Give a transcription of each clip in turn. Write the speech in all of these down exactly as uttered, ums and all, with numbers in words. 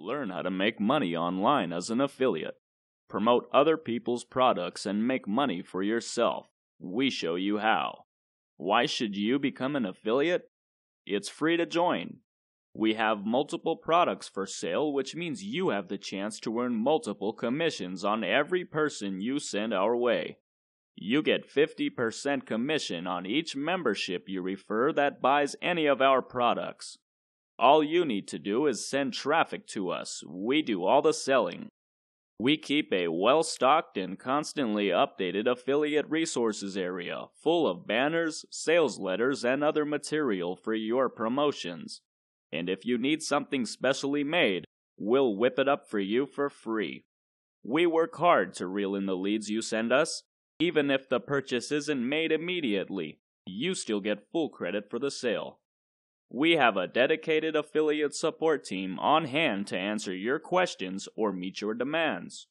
Learn how to make money online as an affiliate. Promote other people's products and make money for yourself. We show you how. Why should you become an affiliate? It's free to join. We have multiple products for sale, which means you have the chance to earn multiple commissions on every person you send our way. You get fifty percent commission on each membership you refer that buys any of our products. All you need to do is send traffic to us. We do all the selling. We keep a well-stocked and constantly updated affiliate resources area full of banners, sales letters, and other material for your promotions. And if you need something specially made, we'll whip it up for you for free. We work hard to reel in the leads you send us. Even if the purchase isn't made immediately, you still get full credit for the sale. We have a dedicated affiliate support team on hand to answer your questions or meet your demands.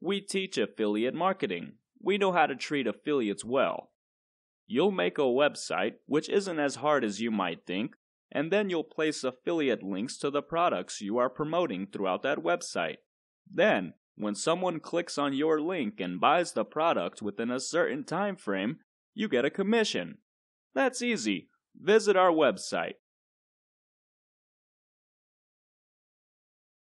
We teach affiliate marketing. We know how to treat affiliates well. You'll make a website, which isn't as hard as you might think, and then you'll place affiliate links to the products you are promoting throughout that website. Then, when someone clicks on your link and buys the product within a certain time frame, you get a commission. That's easy. Visit our website.